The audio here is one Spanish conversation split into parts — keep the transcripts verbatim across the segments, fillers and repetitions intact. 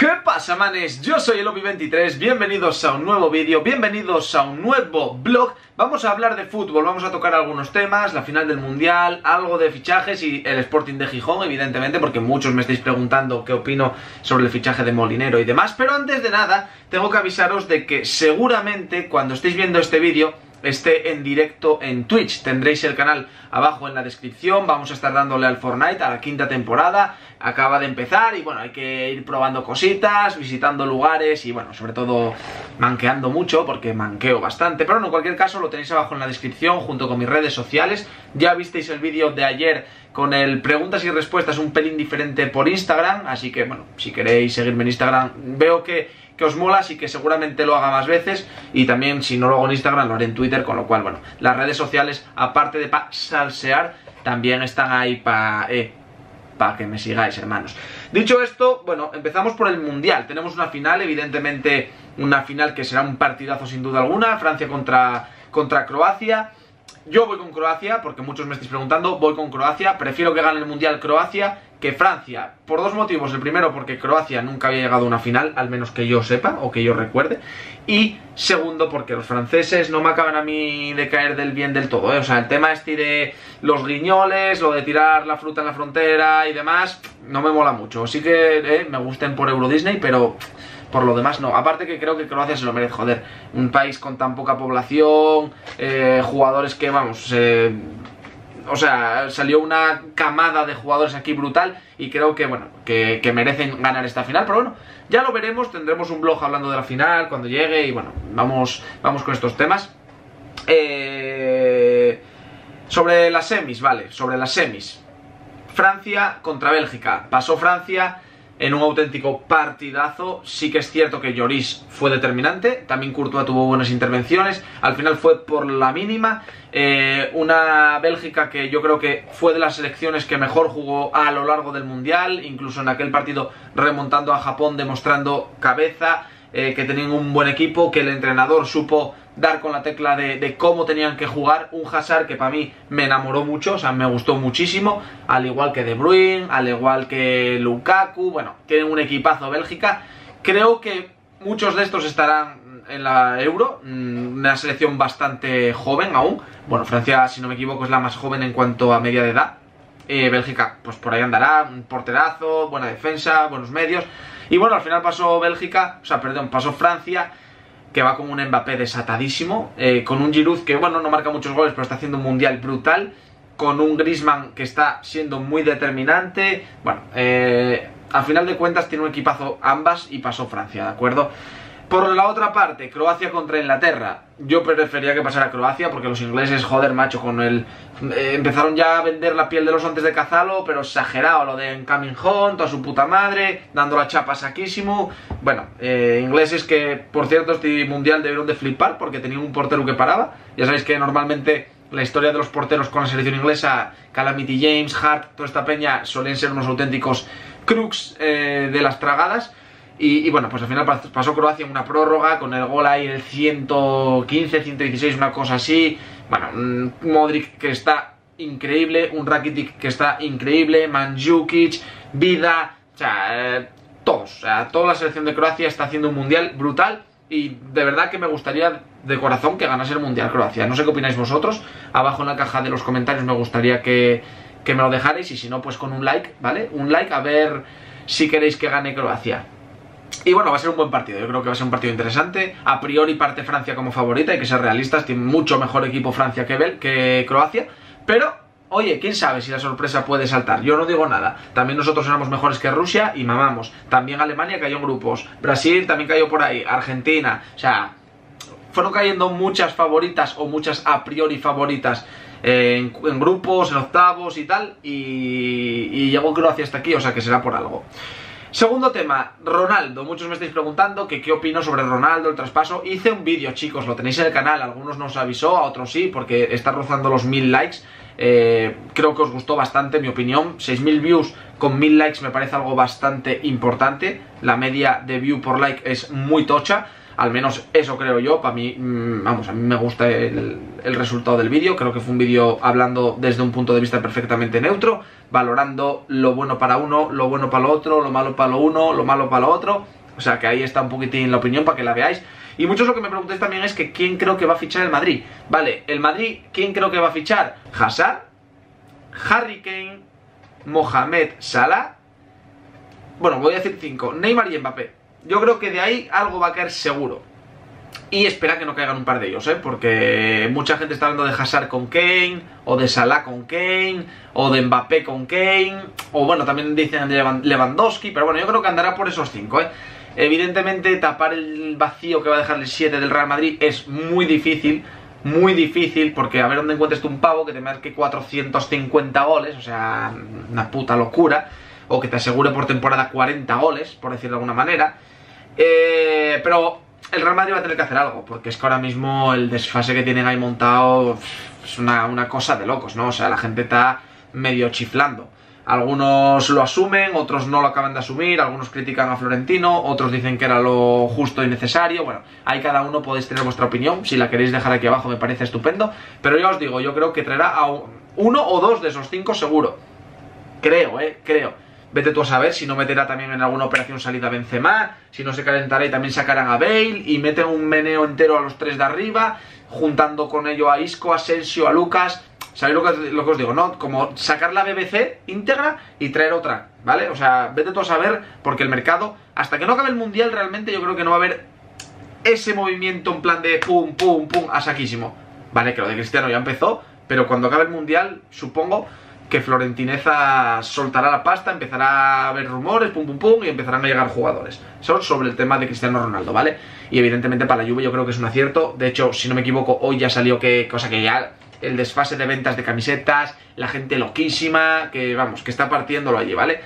¿Qué pasa, manes? Yo soy Elopi veintitrés, bienvenidos a un nuevo vídeo, bienvenidos a un nuevo vlog. Vamos a hablar de fútbol, vamos a tocar algunos temas, la final del Mundial, algo de fichajes y el Sporting de Gijón, evidentemente, porque muchos me estáis preguntando qué opino sobre el fichaje de Molinero y demás. Pero antes de nada, tengo que avisaros de que seguramente cuando estéis viendo este vídeo esté en directo en Twitch. Tendréis el canal abajo en la descripción. Vamos a estar dándole al Fortnite a la quinta temporada. Acaba de empezar y bueno, hay que ir probando cositas, visitando lugares y bueno, sobre todo manqueando mucho, porque manqueo bastante. Pero bueno, en cualquier caso lo tenéis abajo en la descripción junto con mis redes sociales. Ya visteis el vídeo de ayer con el preguntas y respuestas un pelín diferente por Instagram. Así que bueno, si queréis seguirme en Instagram, veo que... que os mola, así que seguramente lo haga más veces. Y también, si no lo hago en Instagram, lo haré en Twitter. Con lo cual, bueno, las redes sociales, aparte de para salsear, también están ahí para eh, pa que me sigáis, hermanos. Dicho esto, bueno, empezamos por el Mundial. Tenemos una final, evidentemente una final que será un partidazo sin duda alguna. Francia contra, contra Croacia. Yo voy con Croacia, porque muchos me estáis preguntando. Voy con Croacia, prefiero que gane el Mundial Croacia que Francia, por dos motivos. El primero, porque Croacia nunca había llegado a una final, al menos que yo sepa o que yo recuerde. Y segundo, porque los franceses no me acaban a mí de caer del bien del todo, ¿eh? O sea, el tema este de los guiñoles, lo de tirar la fruta en la frontera y demás, no me mola mucho. Sí que ¿eh? me gusten por Euro Disney, pero por lo demás no. Aparte que creo que Croacia se lo merece, joder. Un país con tan poca población, eh, jugadores que, vamos... Eh, o sea, salió una camada de jugadores aquí brutal y creo que, bueno, que, que merecen ganar esta final. Pero bueno, ya lo veremos, tendremos un vlog hablando de la final cuando llegue y bueno, vamos, vamos con estos temas. Eh, sobre las semis, vale, sobre las semis. Francia contra Bélgica. Pasó Francia en un auténtico partidazo. Sí que es cierto que Lloris fue determinante, también Courtois tuvo buenas intervenciones, al final fue por la mínima. Eh, una Bélgica que yo creo que fue de las selecciones que mejor jugó a lo largo del Mundial, incluso en aquel partido remontando a Japón, demostrando cabeza, eh, que tenían un buen equipo, que el entrenador supo dar con la tecla de, de cómo tenían que jugar. Un Hazard que para mí me enamoró mucho, o sea, me gustó muchísimo, al igual que De Bruyne, al igual que Lukaku. Bueno, tienen un equipazo Bélgica. Creo que muchos de estos estarán en la Euro, una selección bastante joven aún. Bueno, Francia, si no me equivoco, es la más joven en cuanto a media de edad. eh, Bélgica, pues por ahí andará, un porterazo, buena defensa, buenos medios. Y bueno, al final pasó Bélgica, o sea, perdón, pasó Francia, que va con un Mbappé desatadísimo, eh, con un Giroud que, bueno, no marca muchos goles, pero está haciendo un Mundial brutal, con un Griezmann que está siendo muy determinante. Bueno, eh, al final de cuentas tiene un equipazo ambas y pasó Francia, ¿de acuerdo? Por la otra parte, Croacia contra Inglaterra. Yo prefería que pasara Croacia, porque los ingleses, joder, macho, con el... Eh, empezaron ya a vender la piel de los antes de cazarlo, pero exagerado, lo de coming home, toda su puta madre, dando la chapa saquísimo. Bueno, eh, ingleses que, por cierto, este Mundial debieron de flipar, porque tenían un portero que paraba. Ya sabéis que normalmente la historia de los porteros con la selección inglesa, Calamity James, Hart, toda esta peña, suelen ser unos auténticos crux eh, de las tragadas. Y, y bueno, pues al final pasó Croacia en una prórroga, con el gol ahí el ciento quince, ciento dieciséis, una cosa así. Bueno, un Modric que está increíble, un Rakitic que está increíble, Mandzukic, Vida, o sea, eh, todos. O sea, toda la selección de Croacia está haciendo un Mundial brutal y de verdad que me gustaría de corazón que ganase el Mundial Croacia. No sé qué opináis vosotros, abajo en la caja de los comentarios me gustaría que, que me lo dejarais y si no, pues con un like, ¿vale? Un like a ver si queréis que gane Croacia. Y bueno, va a ser un buen partido, yo creo que va a ser un partido interesante. A priori parte Francia como favorita, hay que ser realistas, tiene mucho mejor equipo Francia que, Bel que Croacia. Pero, oye, quién sabe si la sorpresa puede saltar, yo no digo nada. También nosotros éramos mejores que Rusia y mamamos. También Alemania cayó en grupos, Brasil también cayó por ahí, Argentina. O sea, fueron cayendo muchas favoritas o muchas a priori favoritas en, en grupos, en octavos y tal. Y, y llegó Croacia hasta aquí, o sea que será por algo. Segundo tema, Ronaldo. Muchos me estáis preguntando que qué opino sobre Ronaldo, el traspaso. Hice un vídeo, chicos, lo tenéis en el canal. Algunos no os avisó, a otros sí, porque está rozando los mil likes. eh, Creo que os gustó bastante mi opinión. seis mil views con mil likes me parece algo bastante importante. La media de view por like es muy tocha. Al menos eso creo yo. Para mí, vamos, a mí me gusta el, el resultado del vídeo. Creo que fue un vídeo hablando desde un punto de vista perfectamente neutro, valorando lo bueno para uno, lo bueno para lo otro, lo malo para lo uno, lo malo para lo otro. O sea que ahí está un poquitín la opinión para que la veáis. Y muchos lo que me preguntáis también es que ¿quién creo que va a fichar el Madrid? Vale, el Madrid, ¿quién creo que va a fichar? Hazard, Harry Kane, Mohamed Salah. Bueno, voy a decir cinco, Neymar y Mbappé. Yo creo que de ahí algo va a caer seguro. Y espera que no caigan un par de ellos, ¿eh? Porque mucha gente está hablando de Hazard con Kane, o de Salah con Kane, o de Mbappé con Kane, o bueno, también dicen Lewandowski, pero bueno, yo creo que andará por esos cinco, ¿eh? Evidentemente tapar el vacío que va a dejar el siete del Real Madrid es muy difícil, muy difícil, porque a ver dónde encuentres tú un pavo que te marque cuatrocientos cincuenta goles, o sea, una puta locura, o que te asegure por temporada cuarenta goles, por decirlo de alguna manera. Eh, pero el Real Madrid va a tener que hacer algo, porque es que ahora mismo el desfase que tienen ahí montado es una, una cosa de locos, ¿no? O sea, la gente está medio chiflando. Algunos lo asumen, otros no lo acaban de asumir, algunos critican a Florentino, otros dicen que era lo justo y necesario. Bueno, ahí cada uno podéis tener vuestra opinión, si la queréis dejar aquí abajo me parece estupendo. Pero ya os digo, yo creo que traerá a uno o dos de esos cinco seguro. Creo, eh, creo. Vete tú a saber si no meterá también en alguna operación salida Benzema, si no se calentará y también sacarán a Bale y meten un meneo entero a los tres de arriba, juntando con ello a Isco, a Asensio, a Lucas. ¿Sabéis lo que, lo que os digo, no? Como sacar la B B C íntegra y traer otra, ¿vale? O sea, vete tú a saber, porque el mercado, hasta que no acabe el Mundial realmente, yo creo que no va a haber ese movimiento en plan de pum, pum, pum, a saquísimo. Vale, que lo de Cristiano ya empezó, pero cuando acabe el Mundial, supongo que Florentineza soltará la pasta, empezará a haber rumores, pum, pum, pum, y empezarán a llegar jugadores. Eso sobre el tema de Cristiano Ronaldo, ¿vale? Y evidentemente para la Juve yo creo que es un acierto. De hecho, si no me equivoco, hoy ya salió que cosa que ya el desfase de ventas de camisetas, la gente loquísima, que vamos, que está partiéndolo allí, ¿vale?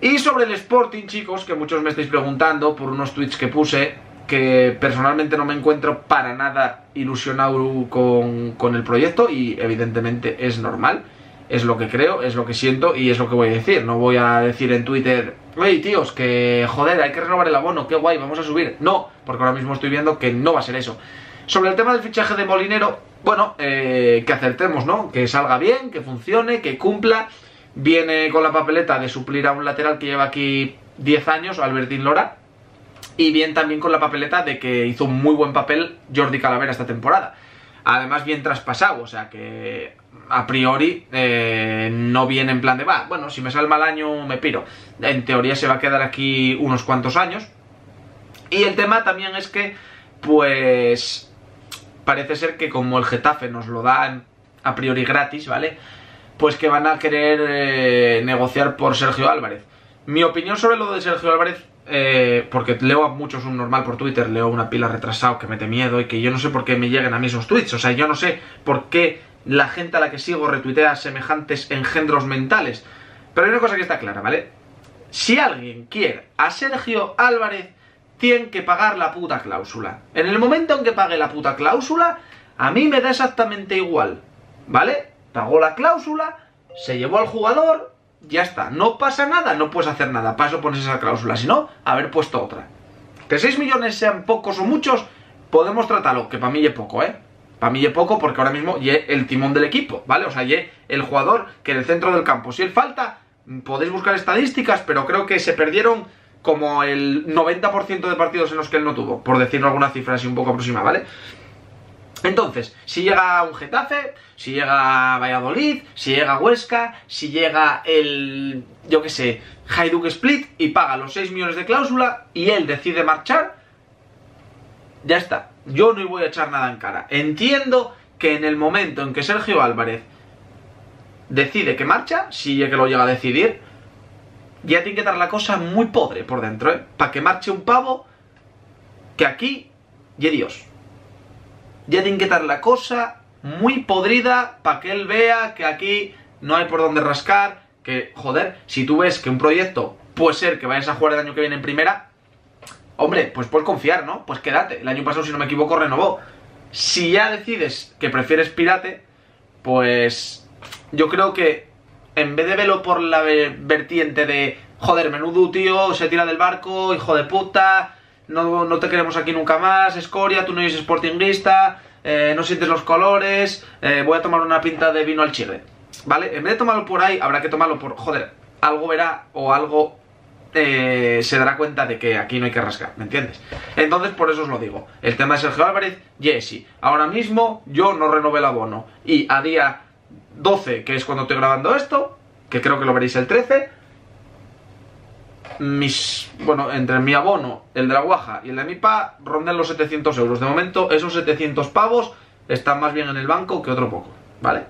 Y sobre el Sporting, chicos, que muchos me estáis preguntando por unos tweets que puse, que personalmente no me encuentro para nada ilusionado con, con el proyecto, y evidentemente es normal. Es lo que creo, es lo que siento y es lo que voy a decir. No voy a decir en Twitter, hey tíos, que joder, hay que renovar el abono, qué guay, vamos a subir. No, porque ahora mismo estoy viendo que no va a ser eso. Sobre el tema del fichaje de Molinero, bueno, eh, que acertemos, ¿no? Que salga bien, que funcione, que cumpla. Viene con la papeleta de suplir a un lateral que lleva aquí diez años, Albertín Lora. Y bien también con la papeleta de que hizo un muy buen papel Jordi Calavera esta temporada. Además bien traspasado, o sea que a priori eh, no viene en plan de va, bueno, si me sale mal año me piro. En teoría se va a quedar aquí unos cuantos años. Y el tema también es que, pues, parece ser que como el Getafe nos lo da a priori gratis, ¿vale? Pues que van a querer eh, negociar por Sergio Álvarez. Mi opinión sobre lo de Sergio Álvarez, eh, porque leo a muchos un normal por Twitter, leo una pila retrasado que mete miedo y que yo no sé por qué me llegan a mí esos tweets. O sea, yo no sé por qué la gente a la que sigo retuitea semejantes engendros mentales. Pero hay una cosa que está clara, ¿vale? Si alguien quiere a Sergio Álvarez, tienen que pagar la puta cláusula. En el momento en que pague la puta cláusula, a mí me da exactamente igual, ¿vale? Pagó la cláusula, se llevó al jugador, ya está, no pasa nada, no puedes hacer nada. Para eso pones esa cláusula, si no, haber puesto otra. Que seis millones sean pocos o muchos, podemos tratarlo. Que para mí es poco, ¿eh? Para mí es poco porque ahora mismo ye el timón del equipo, ¿vale? O sea, ye el jugador que en el centro del campo, si él falta, podéis buscar estadísticas, pero creo que se perdieron como el noventa por ciento de partidos en los que él no tuvo, por decirlo alguna cifra así un poco aproximada, ¿vale? Entonces, si llega un Getafe, si llega Valladolid, si llega Huesca, si llega el, yo qué sé, Hajduk Split y paga los seis millones de cláusula y él decide marchar, ya está. Yo no voy a echar nada en cara. Entiendo que en el momento en que Sergio Álvarez decide que marcha, si es que lo llega a decidir, ya tiene que dar la cosa muy pobre por dentro, ¿eh? Para que marche un pavo que aquí, y Dios. Ya tienen que dar la cosa muy podrida para que él vea que aquí no hay por dónde rascar. Que, joder, si tú ves que un proyecto puede ser que vayas a jugar el año que viene en primera, hombre, pues puedes confiar, ¿no? Pues quédate. El año pasado, si no me equivoco, renovó. Si ya decides que prefieres pirate, pues yo creo que en vez de verlo por la vertiente de joder, menudo tío, se tira del barco, hijo de puta, no, no te queremos aquí nunca más, escoria, tú no eres sportinguista, eh, no sientes los colores, eh, voy a tomar una pinta de vino al chile, ¿vale? En vez de tomarlo por ahí, habrá que tomarlo por, joder, algo verá o algo eh, se dará cuenta de que aquí no hay que rascar, ¿me entiendes? Entonces, por eso os lo digo, el tema de Sergio Álvarez, Jesse, ahora mismo yo no renové el abono, y a día doce, que es cuando estoy grabando esto, que creo que lo veréis el trece, mis, bueno, entre mi abono, el de la Guaja y el de mi pa, rondan los setecientos euros. De momento, esos setecientos pavos están más bien en el banco que otro poco, ¿vale?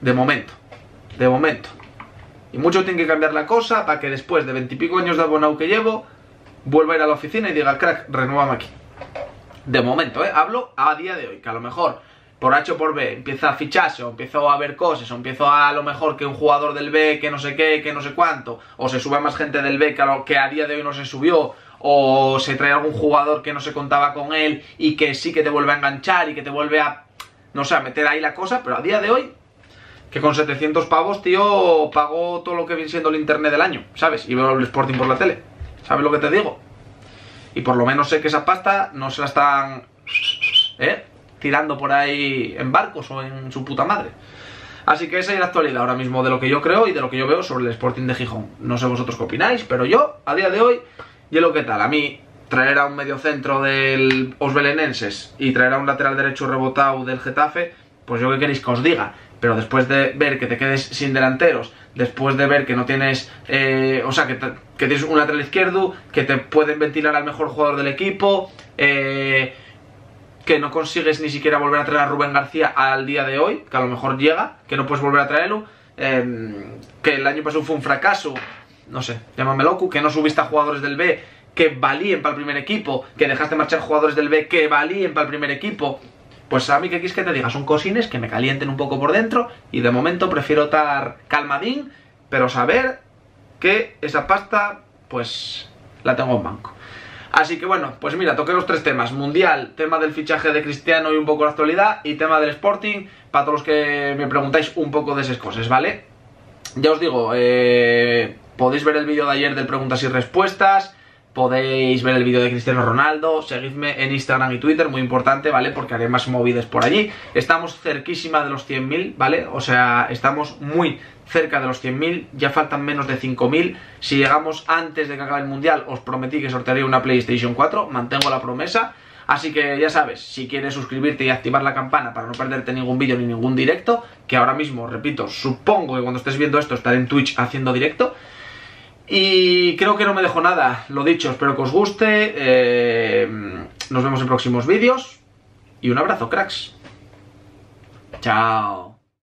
De momento, de momento. Y mucho tiene que cambiar la cosa para que después de veintipico años de abonado que llevo, vuelva a ir a la oficina y diga, crack, renuévame aquí. De momento, ¿eh? Hablo a día de hoy, que a lo mejor por H o por B empieza a ficharse, o empiezo a ver cosas, o empiezo a, a lo mejor que un jugador del B, que no sé qué, que no sé cuánto, o se sube más gente del B que a, lo, que a día de hoy no se subió, o se trae algún jugador que no se contaba con él y que sí que te vuelve a enganchar y que te vuelve a, no sé, a meter ahí la cosa, pero a día de hoy, que con setecientos pavos, tío, pago todo lo que viene siendo el internet del año, ¿sabes? Y veo el Sporting por la tele, ¿sabes lo que te digo? Y por lo menos sé que esa pasta no se la están, ¿eh?, tirando por ahí en barcos o en su puta madre. Así que esa es la actualidad ahora mismo de lo que yo creo y de lo que yo veo sobre el Sporting de Gijón. No sé vosotros qué opináis, pero yo, a día de hoy, y lo que tal, a mí traer a un mediocentro del Os Belenenses y traer a un lateral derecho rebotado del Getafe, pues yo qué queréis que os diga. Pero después de ver que te quedes sin delanteros, después de ver que no tienes, eh, o sea, que, te, que tienes un lateral izquierdo, que te pueden ventilar al mejor jugador del equipo, eh... que no consigues ni siquiera volver a traer a Rubén García al día de hoy, que a lo mejor llega, que no puedes volver a traerlo, eh, que el año pasado fue un fracaso, no sé, llámame loco, que no subiste a jugadores del B que valían para el primer equipo, que dejaste marchar jugadores del B que valían para el primer equipo, pues a mí que quieres que te diga, son cosines que me calienten un poco por dentro, y de momento prefiero estar calmadín, pero saber que esa pasta, pues, la tengo en banco. Así que bueno, pues mira, toqué los tres temas, Mundial, tema del fichaje de Cristiano y un poco la actualidad, y tema del Sporting, para todos los que me preguntáis un poco de esas cosas, ¿vale? Ya os digo, eh, podéis ver el vídeo de ayer de preguntas y respuestas, podéis ver el vídeo de Cristiano Ronaldo, seguidme en Instagram y Twitter, muy importante, ¿vale? Porque haré más movidas por allí. Estamos cerquísima de los cien mil, ¿vale? O sea, estamos muy cerca de los cien mil, ya faltan menos de cinco mil. Si llegamos antes de que acabe el Mundial, os prometí que sortearía una PlayStation cuatro, mantengo la promesa. Así que ya sabes, si quieres suscribirte y activar la campana para no perderte ningún vídeo ni ningún directo, que ahora mismo, repito, supongo que cuando estés viendo esto estaré en Twitch haciendo directo. Y creo que no me dejo nada, lo dicho, espero que os guste, eh, nos vemos en próximos vídeos y un abrazo, cracks. Chao.